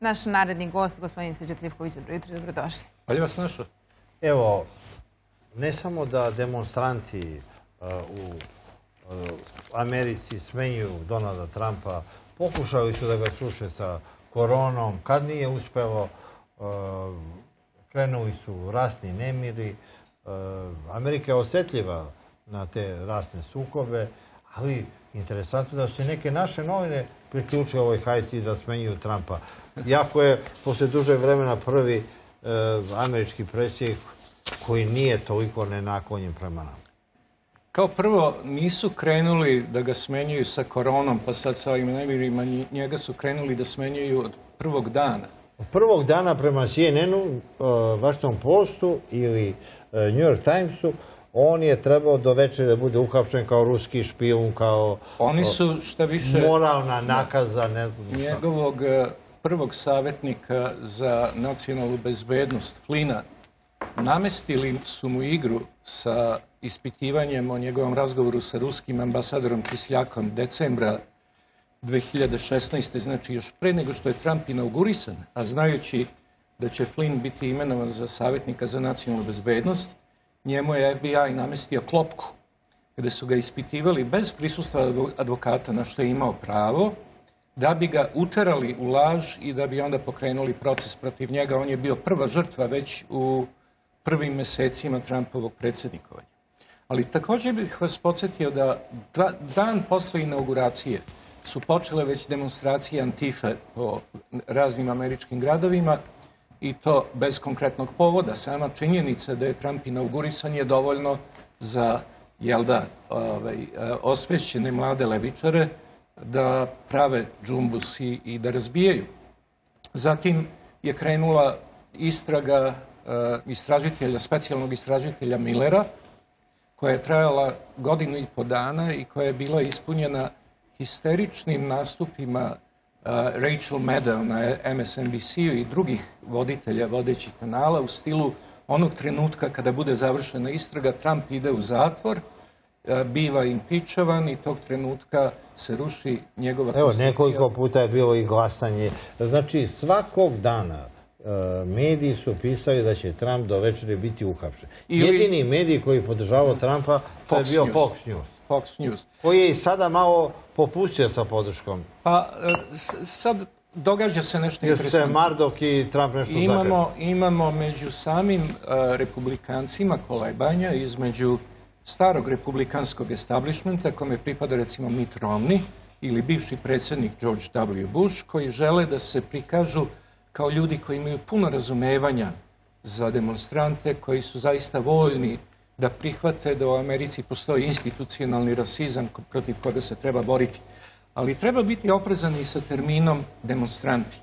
Naš naredni gost, gospodin Srđa Trifković, dobro jutro, dobrodošli. Ali vas našao? Evo, ne samo da demonstranti u Americi smenju Donalda Trumpa, pokušali su da ga sruše sa koronom. Kad nije uspelo, krenuli su rasni nemiri. Amerika je osetljiva na te rasne sukobe, ali interesantno da su neke naše novine priključile ovoj hajci da smenjuju Trumpa. Jako je posle duže vremena prvi američki predsjednik koji nije toliko nenaklonjen prema nama. Kao prvo, nisu krenuli da ga smenjuju sa koronom, pa sad sa ovim nemirima, njega su krenuli da smenjuju od prvog dana. Od prvog dana prema CNN-u, Washington Postu ili New York Timesu, on je trebao do večera da bude uhapšen kao ruski špijun, kao moralna nakaza. Njegovog prvog savjetnika za nacionalnu bezbednost, Flynna, namestili su mu igru sa ispitivanjem o njegovom razgovoru sa ruskim ambasadorom Kisljakom decembra 2016. Znači još pre nego što je Trump inaugurisan, a znajući da će Flynn biti imenovan za savjetnika za nacionalnu bezbednost, njemu je FBI namestio klopku gde su ga ispitivali bez prisustva advokata, na što je imao pravo, da bi ga uterali u laž i da bi onda pokrenuli proces protiv njega. On je bio prva žrtva već u prvim mesecima Trumpovog predsjednikovanja. Ali također bih vas podsjetio da dan posle inauguracije su počele već demonstracije Antife po raznim američkim gradovima i to bez konkretnog povoda. Sama činjenica da je Trump inaugurisan je dovoljno za, jel da, osvešćene mlade levičare da prave džumbus i da razbijaju. Zatim je krenula istraga specijalnog istražitelja Millera, koja je trajala godinu i po dana i koja je bila ispunjena histeričnim nastupima Rachel Maddow na MSNBC-u i drugih voditelja vodećih kanala u stilu onog trenutka kada bude završena istraga, Trump ide u zatvor, biva impičovan i tog trenutka se ruši njegova konstitucija. Evo, nekoliko puta je bilo i glasanje. Znači, svakog dana mediji su pisali da će Trump do večeri biti uhapšen. Jedini medij koji podržavao Trumpa je bio Fox News, koji je i sada malo popustio sa podrškom. Pa sad događa se nešto interesantno. Jer se Murdoch i Trump nešto zagrade. Imamo među samim republikancima kolebanja između starog republikanskog establishmenta kome pripada recimo Mitt Romney ili bivši predsjednik George W. Bush, koji žele da se prikažu kao ljudi koji imaju puno razumevanja za demonstrante, koji su zaista voljni da prihvate da u Americi postoji institucionalni rasizam protiv koga se treba boriti. Ali treba biti oprezan i sa terminom demonstranti,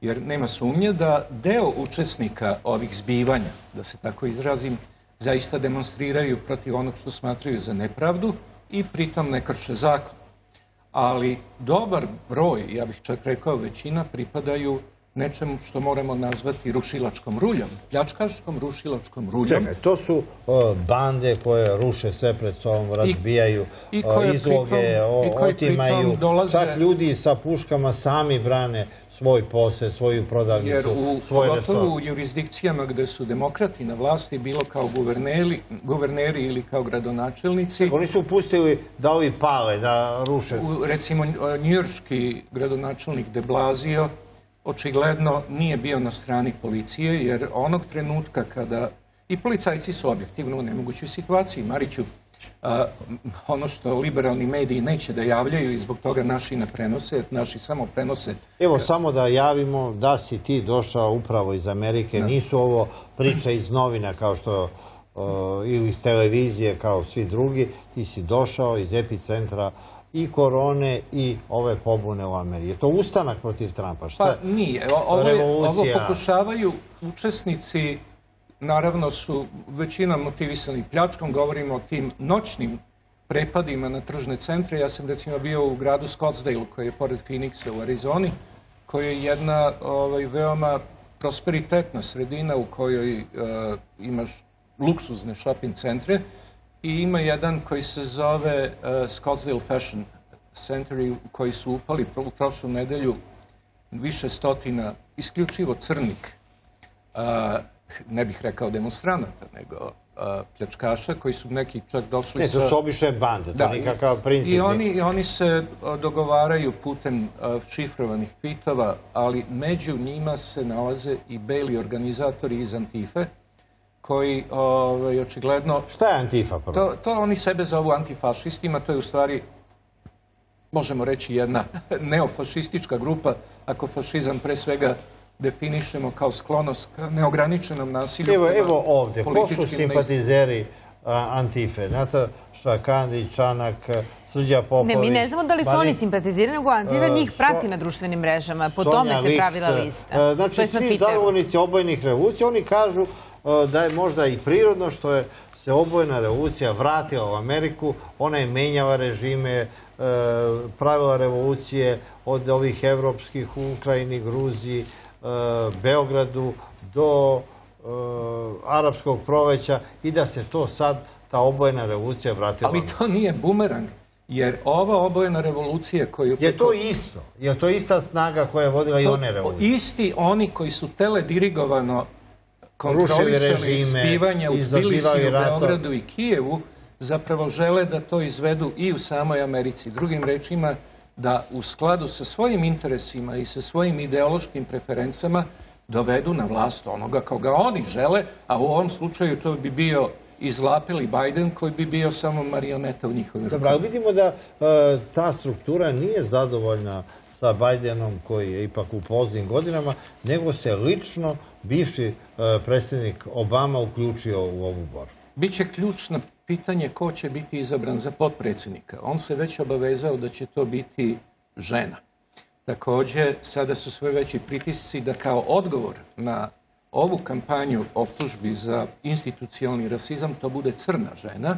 jer nema sumnje da deo učesnika ovih zbivanja, da se tako izrazim, zaista demonstriraju protiv onog što smatraju za nepravdu i pritom ne krše zakon. Ali dobar broj, ja bih čak rekao većina, pripadaju nečemu što moramo nazvati rušilačkom ruljom, pljačkaškom rušilačkom ruljom. Čekaj, to su bande koje ruše sve pred sobom, razbijaju izloge, otimaju, čak ljudi sa puškama sami brane svoj posed, svoju prodavnicu, svoj restoran. Jer u jurisdikcijama gde su demokrati na vlasti, bilo kao guverneri ili kao gradonačelnici... Oni su pustili da ovi pale, da ruše. Recimo, njujorški gradonačelnik de Blasio očigledno nije bio na strani policije, jer onog trenutka kada... I policajci su objektivno u nemogućoj situaciji. Mariću, ono što liberalni mediji neće da javljaju i zbog toga naši ne prenose, naši samo prenose... Evo, samo da javimo da si ti došao upravo iz Amerike. Nisu ovo priče iz novina kao što... ili iz televizije kao svi drugi. Ti si došao iz epicentra i korone i ove pobune u Ameriji. Je to ustanak protiv Trumpa? Pa nije. Ovo pokušavaju učesnici, naravno su većina motivisani pljačkom, govorimo o tim noćnim prepadima na tržne centre. Ja sam recimo bio u gradu Scottsdale, koji je pored Phoenixa u Arizoni, koja je jedna veoma prosperitetna sredina u kojoj imaš luksuzne shopping centre, i ima jedan koji se zove Scottsdale Fashion Square, koji su upali u prošlu nedelju više stotina isključivo crnih, ne bih rekao demonstranata, nego pljačkaša koji su neki čak došli sa... To su obične bande, to nikakav princip. I oni se dogovaraju putem šifrovanih tvitova, ali među njima se nalaze i beli organizatori iz Antife, koji očigledno... Šta je Antifa? To oni sebe zovu antifašistima, to je u stvari, možemo reći, jedna neofašistička grupa, ako fašizam pre svega definišemo kao sklonost ka neograničenom nasilju. Evo ovdje, ko su simpatizeri Antife? Znate, Šakandi, Čanak, Srđa Popović... Ne, mi ne znamo da li su oni simpatizeri, nego Antifa njih prati na društvenim mrežama. Po tome se pravila lista. Znači, svi zagovornici obojenih revolucija, oni kažu da je možda i prirodno što je se obojena revolucija vratila u Ameriku, ona je menjala režime, pravila revolucije od ovih evropskih u Ukrajini, Gruziji, Beogradu do arapskog proleća i da se to sad, ta obojena revolucija vratila. Ali to nije bumerang, jer ova obojena revolucija koju... Je to isto, je to ista snaga koja je vodila i one revolucije. Isti oni koji su teledirigovano kontrolisali izbivanja u Tbilisiju, Beogradu i Kijevu, zapravo žele da to izvedu i u samoj Americi. Drugim rečima, da u skladu sa svojim interesima i sa svojim ideološkim preferencama dovedu na vlast onoga koga oni žele, a u ovom slučaju to bi bio izlapeli Biden koji bi bio samo marioneta u njihovim rukama. Vidimo da ta struktura nije zadovoljna sa Bidenom koji je ipak u poznim godinama, nego se lično bivši predsjednik Obama uključio u ovu borbu. Biće ključno pitanje ko će biti izabran za potpredsjednika. On se već obavezao da će to biti žena. Također, sada su sve veći pritisci da kao odgovor na ovu kampanju optužbi za institucionalni rasizam to bude crna žena.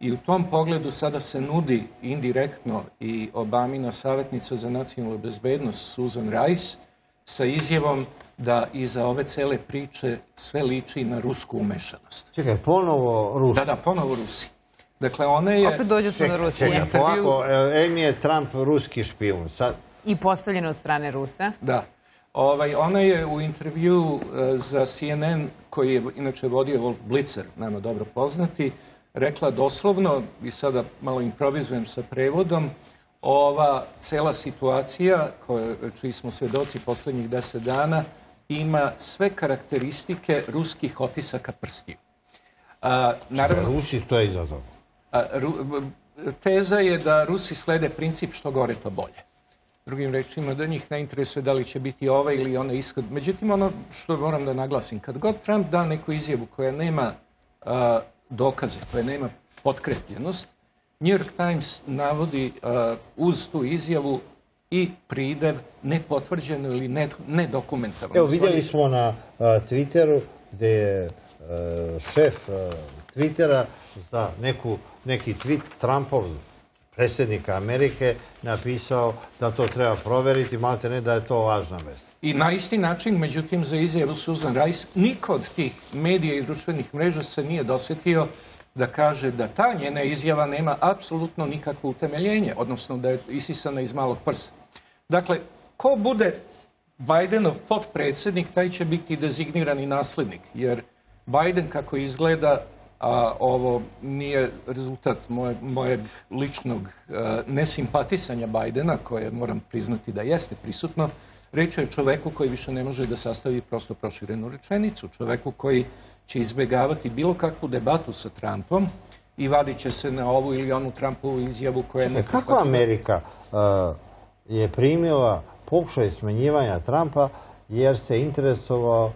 I u tom pogledu sada se nudi indirektno i Obamina savjetnica za nacionalnu bezbednost Susan Rice sa izjavom da iza ove cele priče sve liči na rusku umešanost. Čekaj, ponovo Rusi? Da, ponovo Rusi. Dakle, ona je... Opet dođu su na Rusiju. Čekaj, ovako, em je Trump ruski špijun. I postavljen od strane Rusa. Da. Ona je u intervju za CNN, koji je inače vodio Wolf Blitzer, nama dobro poznati, rekla doslovno, i sada malo improvizujem sa prevodom, ova cela situacija, čiji smo svedoci poslednjih 10 dana, ima sve karakteristike ruskih otisaka prstiju. Rusi stoje iza toga. Teza je da Rusi slede princip što gore to bolje. Drugim rečima, da njih ne interesuje da li će biti ova ili ona ishod. Međutim, ono što moram da naglasim, kad god Trump da neku izjavu koja nema dokaze, koje nema potkrepljenost, New York Times navodi uz tu izjavu i pridev nepotvrđeno ili nedokumentarno. Evo, vidjeli smo na Twitteru gde je šef Twittera za neki tweet Trumpov, predsjednika Amerike, napisao da to treba proveriti, malte ne da je to lažna vest. I na isti način, međutim, za izjavu Susan Rice, niko od tih medija i društvenih mreža se nije dosetio da kaže da ta njena izjava nema apsolutno nikakvo utemeljenje, odnosno da je isisana iz malog prsa. Dakle, ko bude Bidenov potpredsjednik, taj će biti dezignirani naslednik, jer Biden kako izgleda, a ovo nije rezultat mojeg ličnog nesimpatisanja Bajdena, koje moram priznati da jeste prisutno, reč je o čoveku koji više ne može da sastavi prosto proširenu rečenicu, čoveku koji će izbjegavati bilo kakvu debatu sa Trumpom i vadit će se na ovu ili onu Trumpovu izjavu koja je... Kako Amerika je primila pokušaj smenjivanja Trumpa jer se interesovao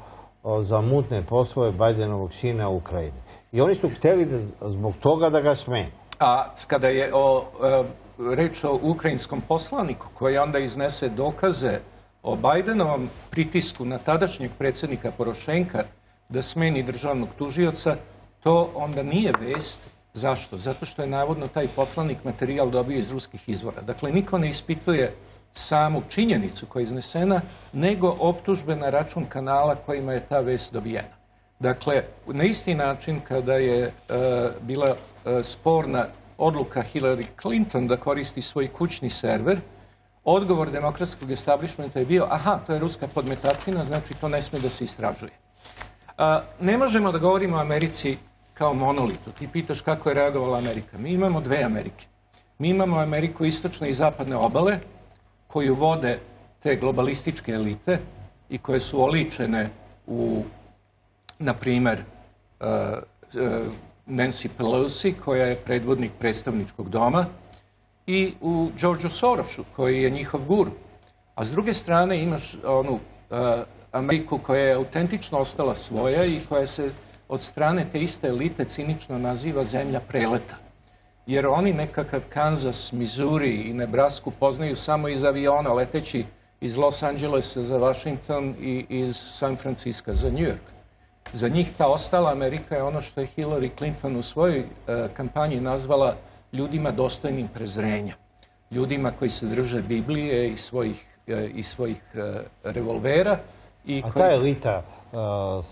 za mutne poslove Bajdenovog sina u Ukrajini? I oni su hteli zbog toga da ga smene. A kada je reč o ukrajinskom poslaniku koji onda iznese dokaze o Bajdenovom pritisku na tadašnjeg predsjednika Porošenka da smeni državnog tužioca, to onda nije vest. Zašto? Zato što je navodno taj poslanik materijal dobio iz ruskih izvora. Dakle, niko ne ispituje samu činjenicu koja je iznesena, nego optužbe na račun kanala kojima je ta vest dobijena. Dakle, na isti način kada je bila sporna odluka Hillary Clinton da koristi svoj kućni server, odgovor demokratskog establishmenta je bio, aha, to je ruska podmetačina, znači to ne sme da se istražuje. Ne možemo da govorimo o Americi kao monolitu. Ti pitaš kako je reagovala Amerika. Mi imamo dve Amerike. Mi imamo Ameriku istočne i zapadne obale, koju vode te globalističke elite i koje su oličene u, na primer, Nancy Pelosi, koja je predvodnik predstavničkog doma, i u George Sorosu, koji je njihov guru. A s druge strane imaš onu Ameriku koja je autentično ostala svoja i koja se od strane te iste elite cinično naziva zemlja preleta. Jer oni nekakav Kansas, Missouri i Nebrasku poznaju samo iz aviona, leteći iz Los Angelesa za Washington i iz San Francisco za New York. Za njih ta ostala Amerika je ono što je Hillary Clinton u svojoj kampanji nazvala ljudima dostojnim prezrenja. Ljudima koji se drže Biblije i svojih revolvera. A ta elita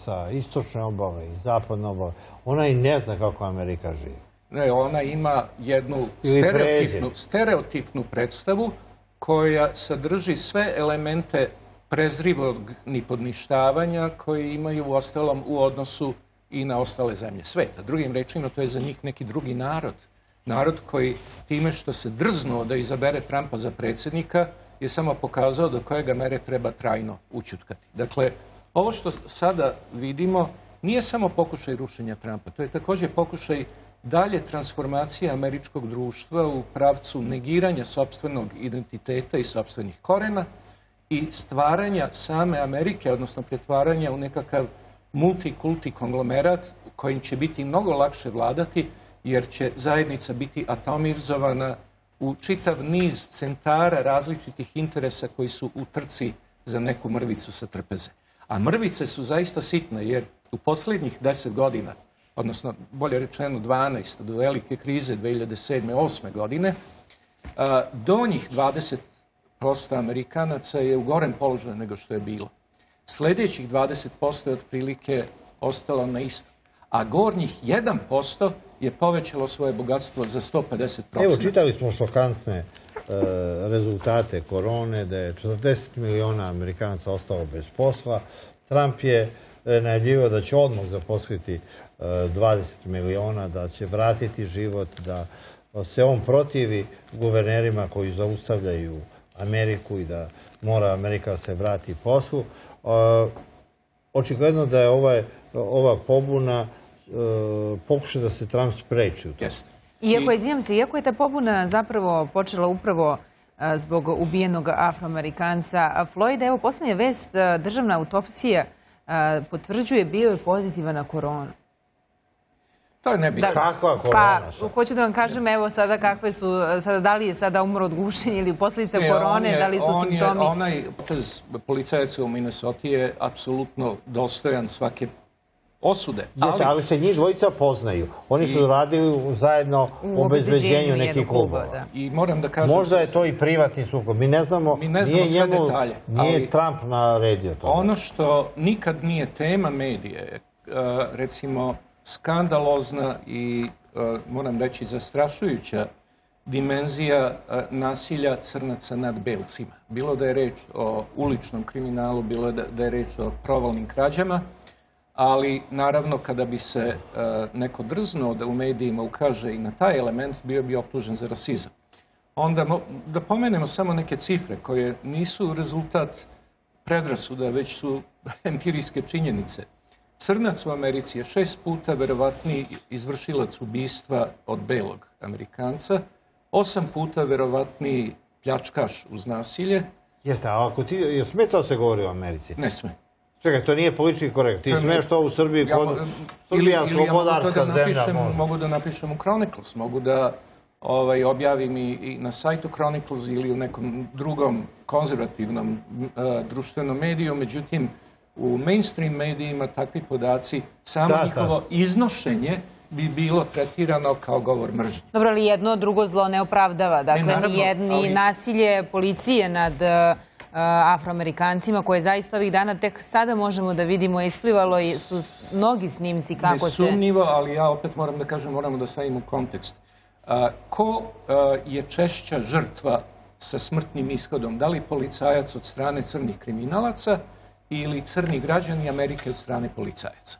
sa istočne obale i zapadne obale, ona i ne zna kako Amerika živi. Ne, ona ima jednu stereotipnu predstavu koja sadrži sve elemente prezrivog nipodništavanja koji imaju u ostalom u odnosu i na ostale zemlje sveta. Drugim rečima, to je za njih neki drugi narod. Narod koji time što se drznuo da izabere Trumpa za predsjednika je samo pokazao do kojega mere treba trajno ućutkati. Dakle, ovo što sada vidimo nije samo pokušaj rušenja Trumpa, to je također pokušaj dalje transformacije američkog društva u pravcu negiranja sopstvenog identiteta i sopstvenih korena i stvaranja same Amerike, odnosno pretvaranja u nekakav multikulti konglomerat kojim će biti mnogo lakše vladati jer će zajednica biti atomizovana u čitav niz centara različitih interesa koji su u trci za neku mrvicu sa trpeze. A mrvice su zaista sitne jer u posljednjih 10 godina, odnosno bolje rečeno 12, do velike krize 2007-2008. godine, donjih 20% Amerikanaca je u gorem položaju nego što je bilo. Sljedećih 20% je otprilike ostalo na isto. A gornjih 1% je povećalo svoje bogatstvo za 150%. Evo, čitali smo šokantne rezultate korone, da je 40 miliona Amerikanaca ostalo bez posla. Trump je najavljivao da će odmah zaposliti 20 miliona, da će vratiti život, da se on protivi guvernerima koji zaustavljaju Ameriku i da mora Amerika se vrati poslu. Očigledno da je ova pobuna pokušaj da se Trump spreči u to. Iako je ta pobuna zapravo počela upravo zbog ubijenog afroamerikanca Floyda, evo posljednja vest, državna autopsija potvrđuje bio je pozitivan na koronu. To je nebitno. Kakva korona? Pa, hoću da vam kažem, evo sada kakve su, da li je sada umro od gušenja ili posljedica korone, da li su simptomi? Onaj policajac u Minnesota je apsolutno dostojan svake osude. Ali se njih dvojica poznaju. Oni su radili zajedno u obezbeđenju nekih klubova. Možda je to i privatni sukob. Mi ne znamo sve detalje. Nije Trump naredio to. Ono što nikad nije tema medije, recimo skandalozna i, moram reći, zastrašujuća dimenzija nasilja crnaca nad belcima. Bilo da je reč o uličnom kriminalu, bilo da je reč o provalnim krađama, ali naravno kada bi se neko drznuo da u medijima ukaže i na taj element, bio bi optužen za rasizam. Onda da pomenemo samo neke cifre koje nisu rezultat predrasuda, već su empirijske činjenice. Crnac u Americi je 6 puta verovatniji izvršilac ubistva od belog Amerikanca, 8 puta verovatniji pljačkaš uz nasilje. Jeste, a ako ti sme to se govori o Americi? Ne sme. Čekaj, to nije politički korektno. Ti smeš to u Srbiji, Srbija slobodarska zemlja može. Mogu da napišem u Chronicles, mogu da objavim i na sajtu Chronicles ili u nekom drugom konzervativnom društvenom mediju, međutim, u mainstream medijima takvi podaci, samo njihovo iznošenje bi bilo tretirano kao govor mržnje. Dobro, ali jedno drugo zlo ne opravdava. Dakle, ni nasilje policije nad afroamerikancima, koje zaista ovih dana tek sada možemo da vidimo, je isplivalo i su mnogi snimci kako se... Nesumnjivo, ali ja opet moram da kažem, moramo da stavimo kontekst. Ko je češća žrtva sa smrtnim ishodom, da li policajac od strane crnih kriminalaca ili crni građani Amerike od strane policajaca?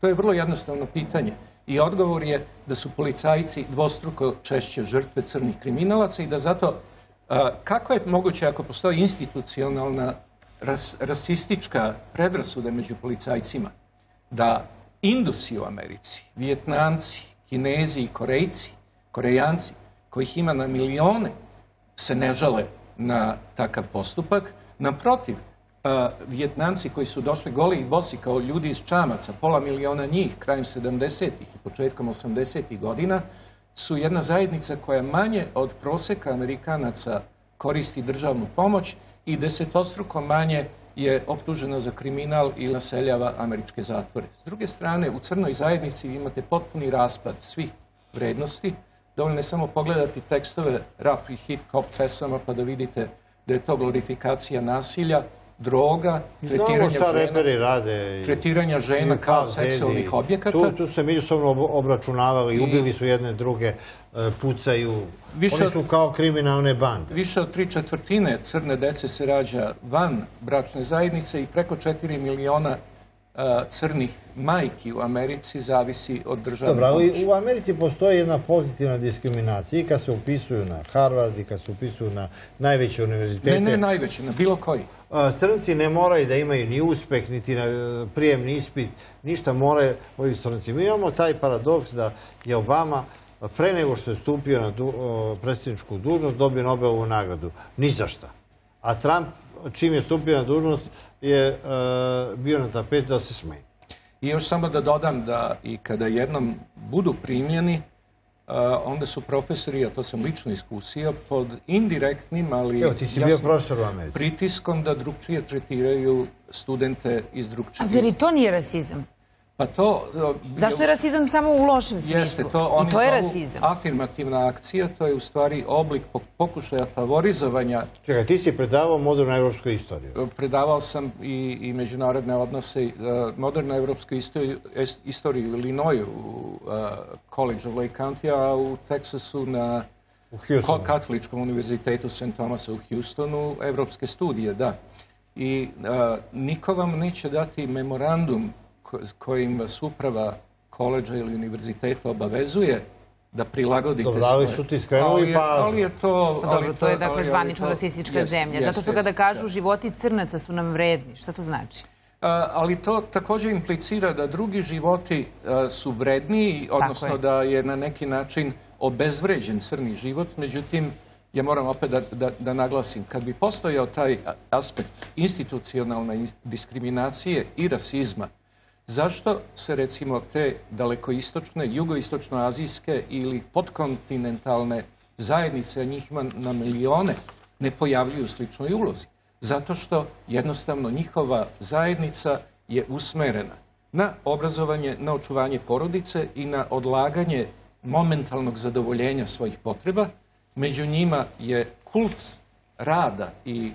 To je vrlo jednostavno pitanje i odgovor je da su policajci dvostruko češće žrtve crnih kriminalaca i da zato, kako je moguće ako postoji institucionalna rasistička predrasuda među policajcima, da Indusi u Americi, Vijetnamci, Kinezi i Korejanci, kojih ima na milione, se ne žale na takav postupak. Naprotiv, Vijetnamci koji su došli goli i bosi kao ljudi iz čamaca, pola miliona njih, krajem 70-ih i početkom 80-ih godina, su jedna zajednica koja manje od proseka Amerikanaca koristi državnu pomoć i desetostruko manje je optužena za kriminal i naseljava američke zatvore. S druge strane, u crnoj zajednici imate potpuni raspad svih vrednosti. Dovoljno je samo pogledati tekstove rap i hip-hop pesama pa da vidite da je to glorifikacija nasilja, droga, tretiranja žena kao seksualnih objekata. Tu se međusobno obračunavali, ubili su jedne druge, pucaju. Oni su kao kriminalne bande. Više od 3/4 crne dece se rađa van bračne zajednice i preko 4 miliona crnih majki u Americi zavisi od državne pomoći. Dobro, ali u Americi postoji jedna pozitivna diskriminacija i kad se upisuju na Harvard i kad se upisuju na najveće univerzitete. Ne, ne najveće, na bilo koji. Crnci ne moraju da imaju ni uspeh, niti prijemni ispit, ništa moraju ovi crnci. Mi imamo taj paradoks da je Obama pre nego što je stupio na predsjedničku dužnost dobio Nobelovu nagradu. Ni za šta. A Trump čim je stupio na dužnost je bio na tapetu da se smeni. I još samo da dodam da i kada jednom budu primljeni, onda su profesori, a to sam lično iskusio, pod indirektnim, ali jasnim pritiskom da drugčije tretiraju studente iz drugčijih. A zar i to nije rasizam? Pa to... Zašto je rasizam samo u lošem smislu? Jeste, to je rasizam. Afirmativna akcija, to je u stvari oblik pokušaja favorizovanja... Čekaj, ti si predavao modernu evropsku istoriju. Predavao sam i međunarodne odnose, modernu evropsku istoriju u Illinoisu, u College of Lake County, a u Teksasu na Katoličkom univerzitetu St. Thomasa u Houstonu, evropske studije, da. I niko vam neće dati memorandum kojim vas uprava koleđa ili univerziteta obavezuje da prilagodite svoje... Dobro, ali su ti skrenuli pažnju. Dobro, to je dakle zvanično rasistička zemlja. Zato što kada kažu životi crnaca su nam vredni, šta to znači? Ali to također implicira da drugi životi su vredniji, odnosno da je na neki način obezvređen crni život. Međutim, ja moram opet da naglasim, kad bi postojao taj aspekt institucionalne diskriminacije i rasizma, zašto se recimo te dalekoistočne, jugoistočnoazijske ili podkontinentalne zajednice, a njih ima na milione, ne pojavljuju u sličnoj ulozi? Zato što jednostavno njihova zajednica je usmerena na obrazovanje, na očuvanje porodice i na odlaganje momentalnog zadovoljenja svojih potreba. Među njima je kult rada i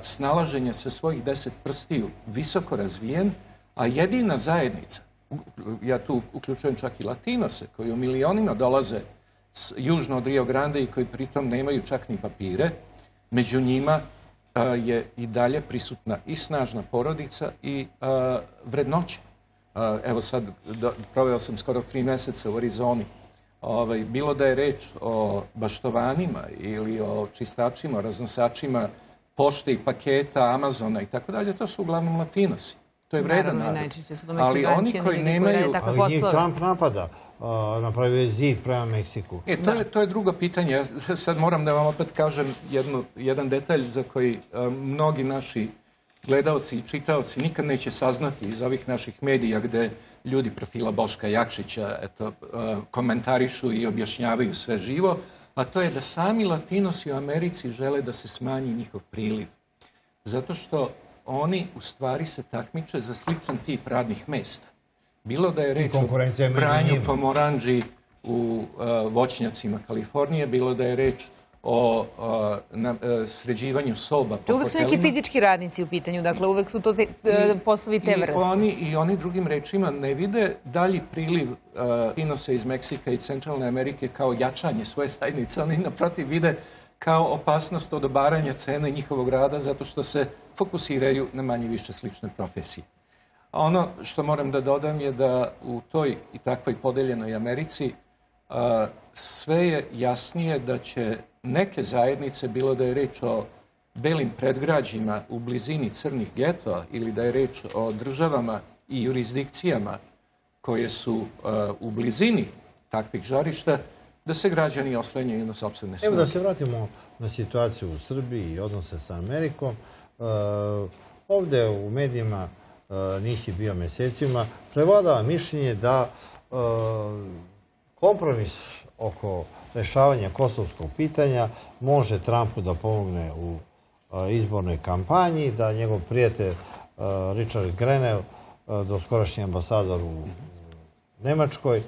snalaženja sa svojih 10 prstiju visoko razvijen, a jedina zajednica, ja tu uključujem čak i Latinose, koji u milionima dolaze južno od Rio Grande i koji pritom nemaju čak ni papire, među njima je i dalje prisutna i snažna porodica i vrednoća. Evo sad, proveo sam skoro 3 meseca u Arizoni. Bilo da je reč o baštovanima ili o čistačima, raznosačima pošte i paketa, Amazona i tako dalje, to su uglavnom Latinosi. To je vredan narod, ali oni koji nemaju... Ali njih Trump napada, napravio je zid prema Meksiku. To je drugo pitanje. Sad moram da vam opet kažem jedan detalj za koji mnogi naši gledalci i čitaoci nikad neće saznati iz ovih naših medija gde ljudi profila Boška Jakšića komentarišu i objašnjavaju sve živo, a to je da sami Latinosi u Americi žele da se smanji njihov priliv. Zato što oni u stvari se takmiče za sličan tip radnih mesta. Bilo da je reč o branju pomoranđi u voćnjacima Kalifornije, bilo da je reč o sređivanju soba po hotelima. Uvek su neki fizički radnici u pitanju, dakle uvek su to poslovi te vrste. I oni drugim rečima ne vide dalji priliv Latinosa iz Meksika i Centralne Amerike kao jačanje svoje zajednice, oni naprotiv vide kao opasnost od obaranja cene njihovog rada zato što se fokusiraju na manje više slične profesije. A ono što moram da dodam je da u toj i takvoj podeljenoj Americi sve je jasnije da će neke zajednice, bilo da je reč o belim predgrađima u blizini crnih getoa ili da je reč o državama i jurisdikcijama koje su u blizini takvih žarišta, da se građani oslanjaju na sopstvene snage. Evo da se vratimo na situaciju u Srbiji i odnose sa Amerikom. Ovde u medijima nisi bio mesecima. Prevladava mišljenje da kompromis oko rešavanja kosovskog pitanja može Trumpu da pomogne u izbornoj kampanji, da njegov prijatelj Richard Greell, doskorašnji ambasador u Nemačkoj,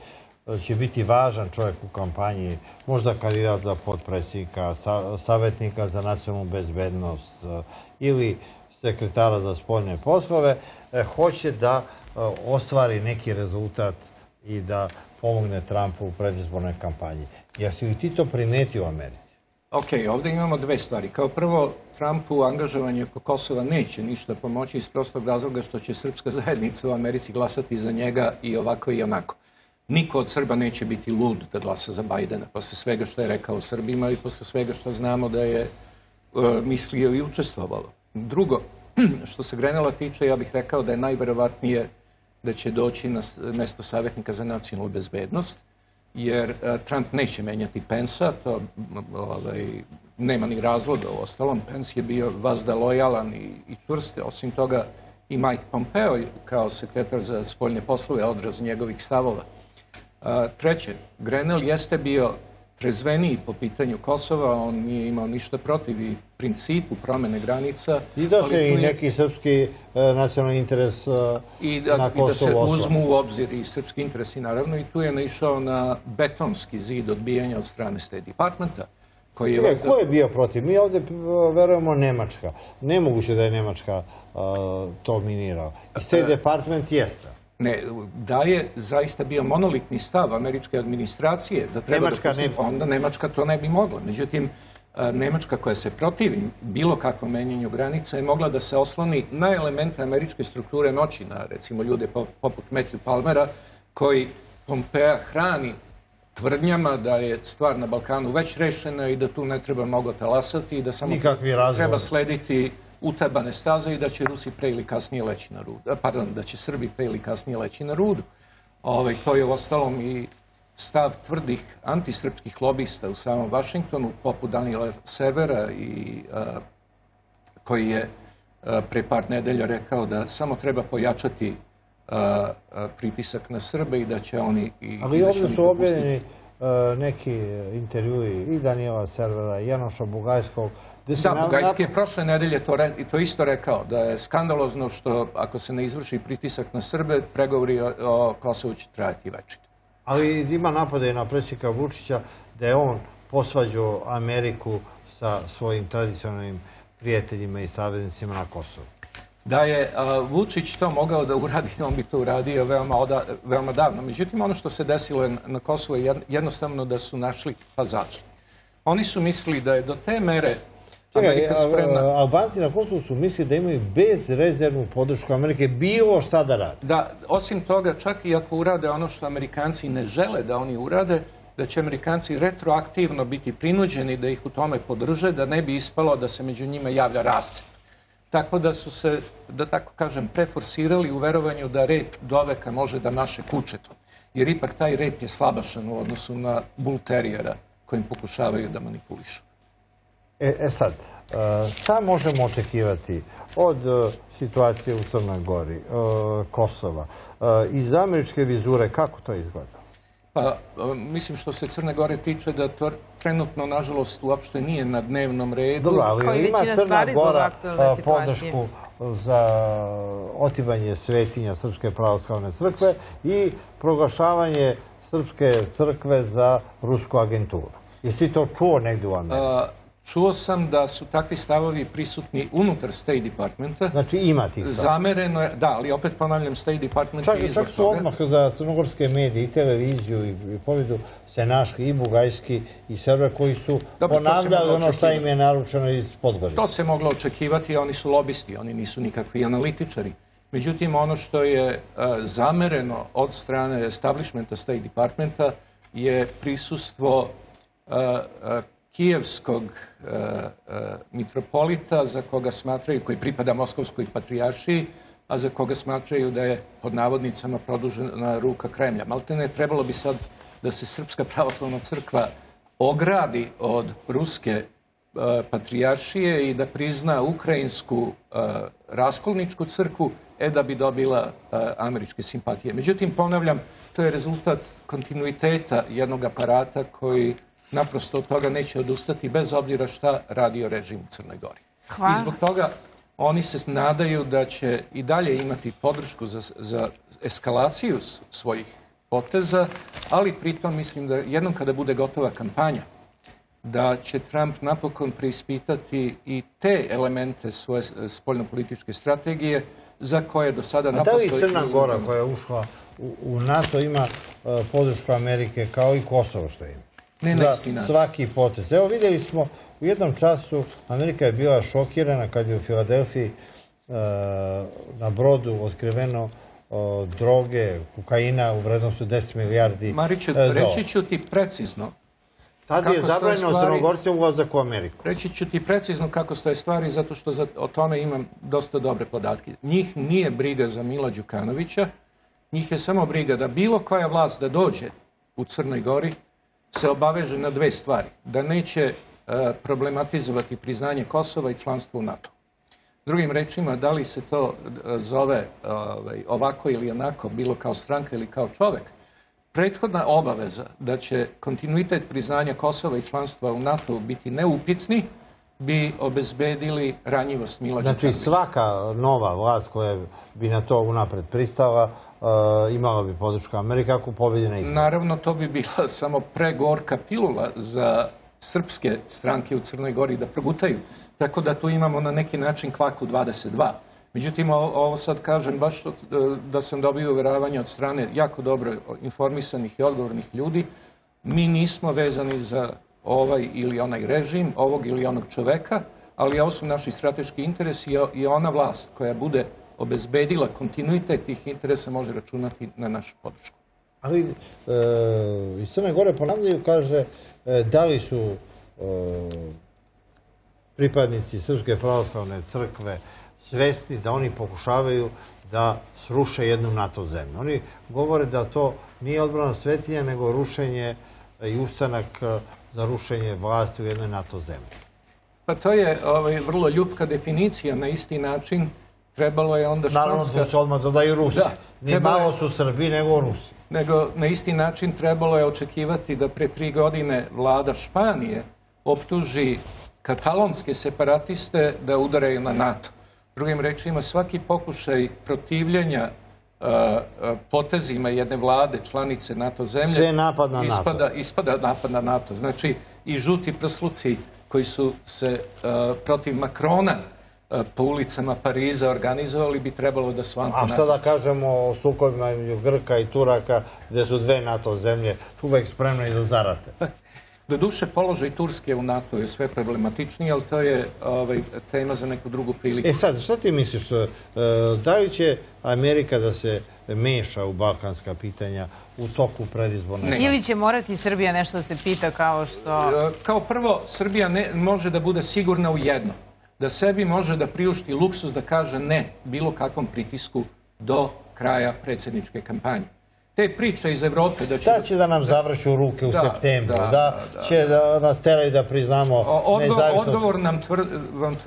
će biti važan čovjek u kampanji, možda kandidat za potpredsjednika, savjetnika za nacionalnu bezbednost ili sekretara za spoljne poslove, hoće da ostvari neki rezultat i da pomogne Trumpu u predizbornoj kampanji. Jesi li ti to primetio u Americi? Ok, ovdje imamo dve stvari. Kao prvo, Trumpu angažovanje oko Kosova neće ništa pomoći iz prostog razloga što će srpska zajednica u Americi glasati za njega i ovako i onako. Niko od Srba neće biti lud da glasa za Bajdena, posle svega što je rekao Srbima i posle svega što znamo da je mislio i učestvovalo. Drugo, što se Greela tiče, ja bih rekao da je najverovatnije da će doći na mesto savjetnika za nacionalnu bezbednost, jer Trump neće menjati Pensa, to nema ni razloga u ostalom. Pence je bio vazda lojalan i čvrst, osim toga i Mike Pompeo kao sekretar za spoljne poslove odraz njegovih stavova. Treće, Greell jeste bio trezveniji po pitanju Kosova, on nije imao ništa protiv i principu promene granica. I da se i neki srpski nacionalni interes na Kosovo. I da se uzmu u obzir i srpski interesi, naravno, i tu je naišao na betonski zid odbijanja od strane State Departmenta. Ko je bio protiv? Mi ovdje verujemo Nemačka. Nemoguće da je Nemačka to minirao. I State Department jeste. Ne, da je zaista bio monolitni stav američke administracije da treba da poslije onda Nemačka to ne bi mogla. Međutim, Nemačka koja se protivi bilo kakvom menjanju granica je mogla da se osloni na elemente američke strukture moći, na recimo ljude poput Matthew Palmera koji Pompea hrani tvrdnjama da je stvar na Balkanu već rešena i da tu ne treba mnogo talasati i da samo treba slediti utabane staze i da će Rusi pre ili kasnije leći na rudu. Pardon, da će Srbi pre ili kasnije leći na rudu. To je uostalom i stav tvrdih antisrpskih lobista u samom Vašingtonu, poput Daniela Servera koji je pre par nedelja rekao da samo treba pojačati pritisak na Srbe i da će oni... Ali ovdje su objavljeni neki intervjui i Daniela Servera i Januša Bugajskog. Da, Bugajski je prošle nedelje to isto rekao, da je skandalozno što ako se ne izvrši pritisak na Srbe, pregovori o Kosovu će trajati večito. Ali ima napade na predsjednika Vučića da je on posvađao Ameriku sa svojim tradicionalnim prijateljima i saveznicima na Kosovu. Da je Vučić to mogao da uradi, on bi to uradio veoma davno. Međutim, ono što se desilo na Kosovu je jednostavno da su našli pa zašli. Oni su mislili da je do te mere Amerika spremna... Albanci na Kosovu su mislili da imaju bezrezervnu podršku Amerike, bilo šta da rade. Da, osim toga, čak i ako urade ono što Amerikanci ne žele da oni urade, da će Amerikanci retroaktivno biti prinuđeni da ih u tome podrže, da ne bi ispalo da se među njima javlja rascep. Tako da su se, da tako kažem, preforsirali u verovanju da rep doveka može da maše kučetom. Jer ipak taj rep je slabašan u odnosu na bull terijera kojim pokušavaju da manipulišu. Sad, šta možemo očekivati od situacije u Crnoj Gori, Kosova? Iz američke vizure, kako to izgleda? Pa, mislim što se Crne Gore tiče da to trenutno, nažalost, uopšte nije na dnevnom redu. Ali ima Crna Gora podršku za otimanje svetinja Srpske pravoslavne crkve i proglašavanje Srpske crkve za rusku agenturu. Jesi ti to čuo negdje u Americi? Čuo sam da su takvi stavovi prisutni unutar State Departmenta. Znači ima tih stavovi. Zamereno je, da, ali opet ponavljam, State Department je izbog toga. Čak su odmah za crnogorske medije i televiziju i povidu se našli i Bugajski i Server koji su ponavljali ono što im je naručeno iz Podgorice. To se moglo očekivati, oni su lobisti, oni nisu nikakvi analitičari. Međutim, ono što je zamereno od strane establishmenta State Departmenta je prisustvo kijevskog mitropolita za koga smatraju, koji pripada Moskovskoj patrijaršiji, a za koga smatraju da je pod navodnicama produžena ruka Kremlja. Maltene trebalo bi sad da se Srpska pravoslavna crkva ogradi od ruske patrijaršije i da prizna ukrajinsku raskolničku crkvu, da bi dobila američke simpatije. Međutim, ponavljam, to je rezultat kontinuiteta jednog aparata koji naprosto od toga neće odustati bez obzira šta radio režim u Crnoj Gori. I zbog toga oni se nadaju da će i dalje imati podršku za eskalaciju svojih poteza, ali pritom mislim da jednom kada bude gotova kampanja, da će Trump napokon preispitati i te elemente svoje spoljnopolitičke strategije za koje do sada napostoji... A da li Crna Gora koja je ušla u NATO ima podršku Amerike kao i Kosovo što ima? Za svaki potez. Evo vidjeli smo u jednom času Amerika je bila šokirana kad je u Filadelfiji na brodu otkriveno droge, kokaina u vrednosti 10 milijardi dolara. Mariću, reći ću ti precizno. Tada je zabranjeno Crnogorcima ulazak u Ameriku. Reći ću ti precizno kako stoje stvari, zato što o tome imam dosta dobre podatke. Njih nije briga za Mila Đukanovića, njih je samo briga da bilo koja vlast da dođe u Crnoj Gori se obaveže na dve stvari. Da neće problematizovati priznanje Kosova i članstvo u NATO. Drugim rečima, da li se to zove ovako ili onako, bilo kao stranka ili kao čovek, prethodna obaveza da će kontinuitet priznanja Kosova i članstva u NATO biti neupitni bi obezbedili ranjivost Mila Đukanovića. Znači svaka nova vlast koja bi na to unapred pristala imala bi podršku Amerike ako pobedi na izboru. Naravno, to bi bila samo pregorka pilula za srpske stranke u Crnoj Gori da progutaju. Tako da tu imamo na neki način kvaku 22. Međutim, ovo sad kažem baš da sam dobio uveravanje od strane jako dobro informisanih i odgovornih ljudi. Mi nismo vezani za ovaj ili onaj režim, ovog ili onog čoveka, ali ovo su naši strateški interesi i ona vlast koja bude obezbedila kontinuitet tih interesa može računati na našu podršku. Ali iz Crne Gore ponavljaju, kaže, da li su pripadnici Srpske pravoslavne crkve svesni da oni pokušavaju da sruše jednu NATO zemlju. Oni govore da to nije odbrana svetinja, nego rušenje i ustanak za rušenje vlasti u jednoj NATO zemlji. Pa to je vrlo ljupka definicija. Na isti način trebalo je onda španska... Naravno da se odmah dodaju Rusi. Ni malo su Srbi, nego Rusi. Nego na isti način trebalo je očekivati da pre 3 godine vlada Španije optuži katalonske separatiste da udaraju na NATO. Drugim rečima, svaki pokušaj protivljenja potezima jedne vlade, članice NATO zemlje, ispada napad na NATO. Znači, i žuti prsluci koji su se protiv Makrona po ulicama Pariza organizovali bi trebalo da su antinatoci. A šta da kažemo o sukobima između Grka i Turaka, gde su 2 NATO zemlje uvek spremne i da zarate? Doduše, položaj Turske u NATO je sve problematičniji, ali to je tema za neku drugu priliku. E sad, šta ti misliš? Da li će Amerika da se meša u balkanska pitanja u toku predizborne? Ili će morati Srbija nešto da se pita kao što... Kao prvo, Srbija može da bude sigurna u jedno. Da sebi može da priušti luksuz da kaže ne bilo kakvom pritisku do kraja predsjedničke kampanje. Te priče iz Evrope da će... Da će da nam završu ruke u septembru, da će da nas teraju da priznamo nezavisnost... Odgovor nam tvrdim...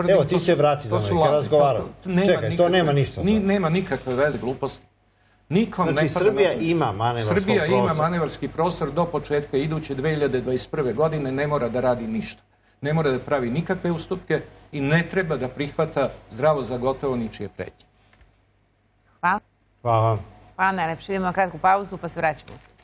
Evo, ti se vrati za mene, razgovaram. Čekaj, to nema ništa. Nema nikakve veze, gluposti. Znači, Srbija ima manevarski prostor. Srbija ima manevarski prostor do početka iduće 2021. godine, ne mora da radi ništa. Ne mora da pravi nikakve ustupke i ne treba da prihvata zdravo za gotovo ničije pretnje. Hvala. Hvala. Hvala najlepše. Idemo na kratku pauzu pa se vraćamo.